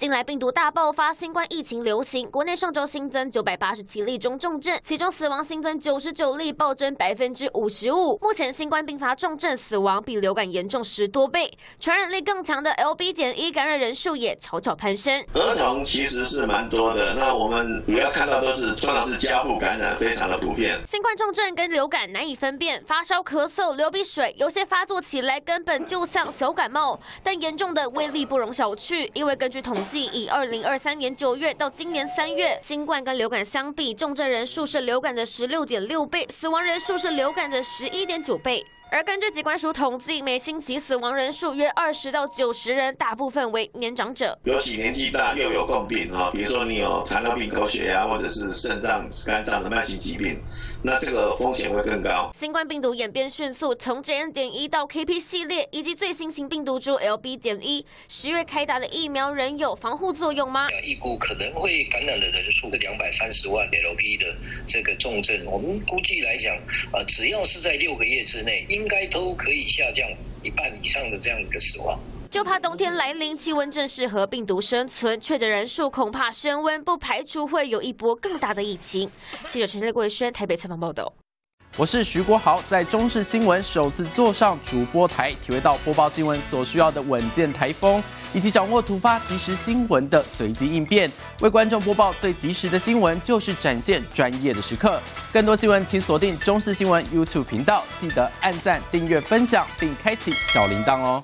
近来病毒大爆发，新冠疫情流行，国内上周新增987例中重症，其中死亡新增99例，暴增55%。目前新冠并发重症死亡比流感严重10多倍，传染力更强的 LB.1 感染人数也悄悄攀升。儿童其实是蛮多的，那我们主要看到都是通常是家户感染，非常的普遍。新冠重症跟流感难以分辨，发烧、咳嗽、流鼻水，有些发作起来根本就像小感冒，但严重的威力不容小觑，因为根据统计。 以2023年9月到今年3月，新冠跟流感相比，重症人数是流感的16.6倍，死亡人数是流感的11.9倍。而根据疾管署统计，每星期死亡人数约20到90人，大部分为年长者，尤其年纪大又有共病啊，比如说你有糖尿病、高血压或者是肾脏、肝脏的慢性疾病，那这个风险会更高。新冠病毒演变迅速，从 JN.1 到 KP 系列以及最新型病毒株 LB.1， 10月开打的疫苗仍有防护作用吗？预估可能会感染的人数是230万 LB 的这个重症，我们估计来讲，只要是在6个月之内。 应该都可以下降1半以上的这样一个死亡，就怕冬天来临，气温正适合病毒生存，确诊人数恐怕升温，不排除会有一波更大的疫情。记者陈立贵轩台北采访报道。我是徐国豪，在中视新闻首次坐上主播台，体会到播报新闻所需要的稳健台风，以及掌握突发即时新闻的随机应变，为观众播报最及时的新闻，就是展现专业的时刻。 更多新闻，请锁定中视新闻 YouTube 频道，记得按赞、订阅、分享，并开启小铃铛哦。